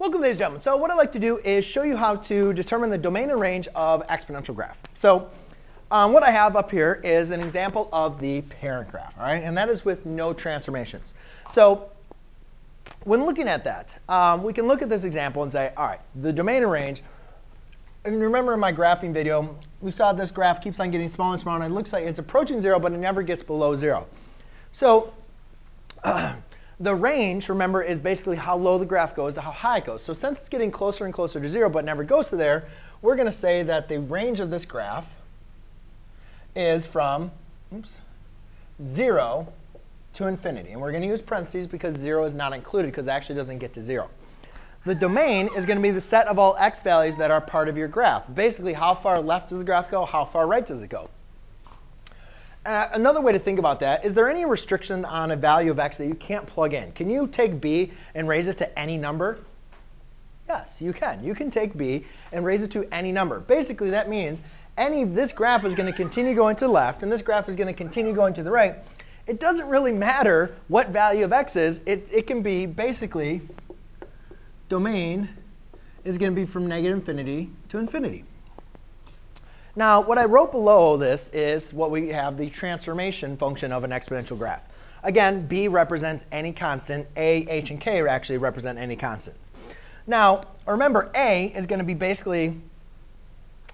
Welcome, ladies and gentlemen. So what I'd like to do is show you how to determine the domain and range of exponential graph. So what I have up here is an example of the parent graph, all right? And that is with no transformations. So when looking at that, we can look at this example and say, all right, the domain and range. And remember in my graphing video, we saw this graph keeps on getting smaller and smaller. And it looks like it's approaching 0, but it never gets below 0. So the range, remember, is basically how low the graph goes to how high it goes. So since it's getting closer and closer to 0 but never goes to there, we're going to say that the range of this graph is from 0 to infinity. And we're going to use parentheses because 0 is not included because it actually doesn't get to 0. The domain is going to be the set of all x values that are part of your graph. Basically, how far left does the graph go? How far right does it go? Another way to think about that, is there any restriction on a value of x that you can't plug in? Can you take b and raise it to any number? Yes, you can. You can take b and raise it to any number. Basically, that means this graph is going to continue going to the left, and this graph is going to continue going to the right. It doesn't really matter what value of x is. It can be basically domain is going to be from negative infinity to infinity. Now, what I wrote below this is what we have the transformation function of an exponential graph. Again, b represents any constant. A, h, and k actually represent any constants. Now, remember, a is going to be basically,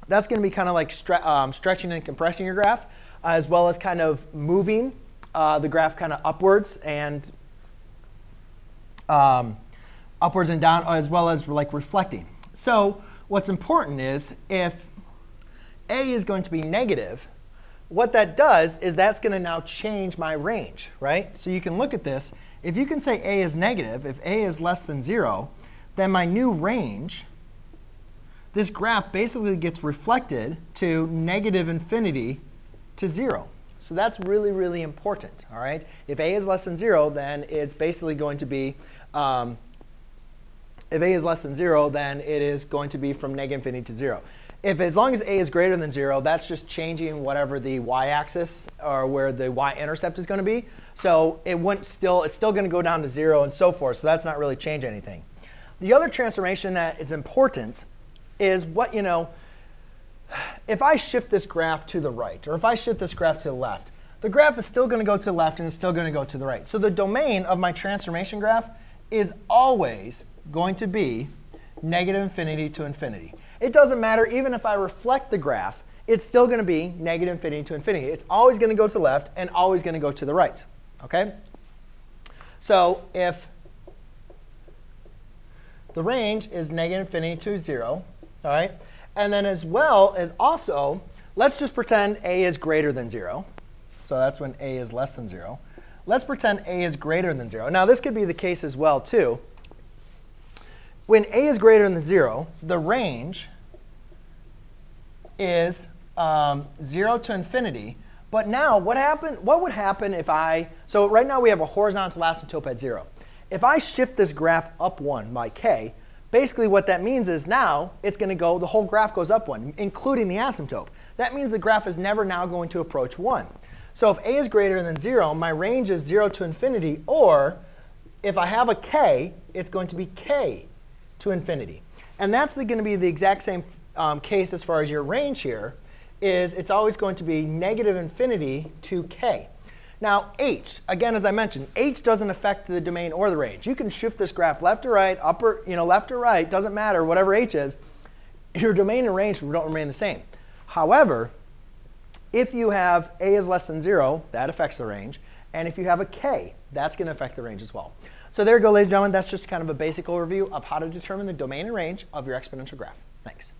that's going to be kind of like stretching and compressing your graph, as well as kind of moving the graph kind of upwards and down, as well as like reflecting. So what's important is if a is going to be negative, what that does is that's going to now change my range, right? So you can look at this. If you can say a is negative, if a is less than 0, then my new range, this graph basically gets reflected to negative infinity to 0. So that's really, really important, all right? If a is less than 0, then it's basically going to be if a is less than 0, then it is going to be from negative infinity to 0. If as long as a is greater than 0, that's just changing whatever the y-axis or where the y-intercept is going to be. So it's still going to go down to 0 and so forth. So that's not really change anything. The other transformation that is important is what, if I shift this graph to the right, or if I shift this graph to the left, the graph is still going to go to the left and it's still going to go to the right. So the domain of my transformation graph is always going to be negative infinity to infinity. It doesn't matter. Even if I reflect the graph, it's still going to be negative infinity to infinity. It's always going to go to the left and always going to go to the right. OK? So if the range is negative infinity to 0, all right? And then as well as also, let's just pretend a is greater than 0. So that's when a is less than 0. Let's pretend a is greater than 0. Now, this could be the case as well, too. When a is greater than 0, the range is 0 to infinity. But now, what would happen if so right now we have a horizontal asymptote at 0. If I shift this graph up 1 by k, basically what that means is now it's going to go, the whole graph goes up 1, including the asymptote. That means the graph is never now going to approach 1. So if a is greater than 0, my range is 0 to infinity. Or if I have a k, it's going to be k to infinity. And that's going to be the exact same case as far as your range here, is it's always going to be negative infinity to k. Now, h, again, as I mentioned, h doesn't affect the domain or the range. You can shift this graph left or right, left or right, doesn't matter, whatever h is. Your domain and range don't remain the same. However, if you have a is less than 0, that affects the range. And if you have a k, that's going to affect the range as well. So there you go, ladies and gentlemen. That's just kind of a basic overview of how to determine the domain and range of your exponential graph. Thanks.